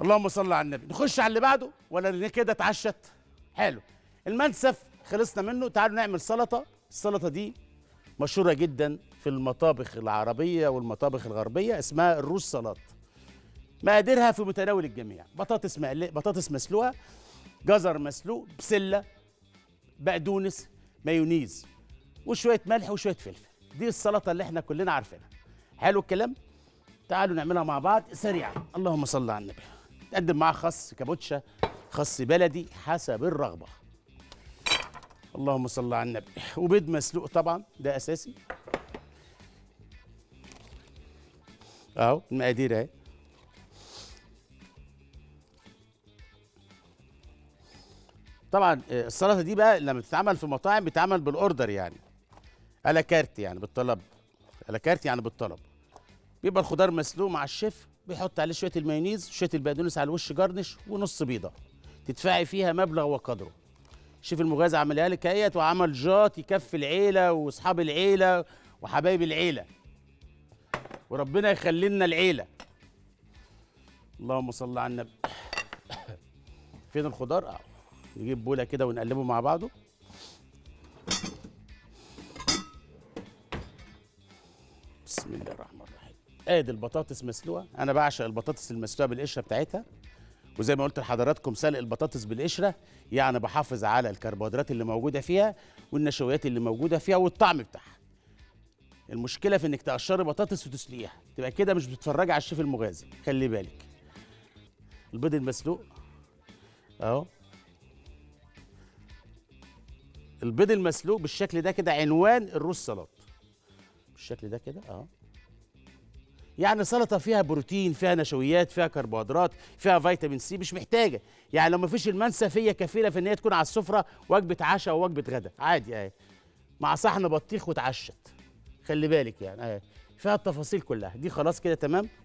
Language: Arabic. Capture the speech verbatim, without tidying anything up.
اللهم صل على النبي. نخش على اللي بعده ولا كده اتعشت؟ حلو. المنسف خلصنا منه، تعالوا نعمل سلطه. السلطه دي مشهوره جدا في المطابخ العربيه والمطابخ الغربيه، اسمها الروس سلاط. مقاديرها في متناول الجميع: بطاطس مقليه، بطاطس مسلوقه، جزر مسلوق، بسله، بقدونس، مايونيز، وشويه ملح وشويه فلفل. دي السلطه اللي احنا كلنا عارفينها. حلو الكلام. تعالوا نعملها مع بعض سريعا. اللهم صل على النبي. تقدم معاها خس كابوتشا، خس بلدي حسب الرغبه. اللهم صل على النبي. وبيض مسلوق طبعا، ده اساسي. اهو المقادير اهي. طبعا السلطه دي بقى لما بتتعمل في مطاعم بتتعمل بالاوردر، يعني على كارت، يعني بالطلب، على كارت يعني بالطلب. بيبقى الخضار مسلوق مع الشيف، بيحط عليه شويه المايونيز، شويه البقدونس على الوش جرنش، ونص بيضه تدفعي فيها مبلغ وقدره. الشيف المغازي عملها لك اهيت، وعمل جات يكفي العيله واصحاب العيله وحبايب العيله، وربنا يخلي لنا العيله. اللهم صل على النبي. فين الخضار؟ اه نجيب بوله كده ونقلبه مع بعضه. بسم الله الرحمن الرحيم. ادي البطاطس مسلوقه، انا بعشق البطاطس المسلوقه بالقشره بتاعتها، وزي ما قلت لحضراتكم سلق البطاطس بالقشره يعني بحافظ على الكربوهيدرات اللي موجوده فيها والنشويات اللي موجوده فيها والطعم بتاعها. المشكله في انك تقشري بطاطس وتسلقيها، تبقى كده مش بتتفرجي على الشيف المغازي، خلي بالك. البيض المسلوق اهو، البيض المسلوق بالشكل ده كده عنوان الروس سلاط بالشكل ده كده اهو. يعني سلطه فيها بروتين، فيها نشويات، فيها كربوهيدرات، فيها فيتامين سي، مش محتاجه، يعني لو ما فيش المنسف هي كفيله في ان هي تكون على السفره وجبه عشاء ووجبه غدا عادي اهي، مع صحن بطيخ وتعشت، خلي بالك يعني اهي، فيها التفاصيل كلها. دي خلاص كده تمام.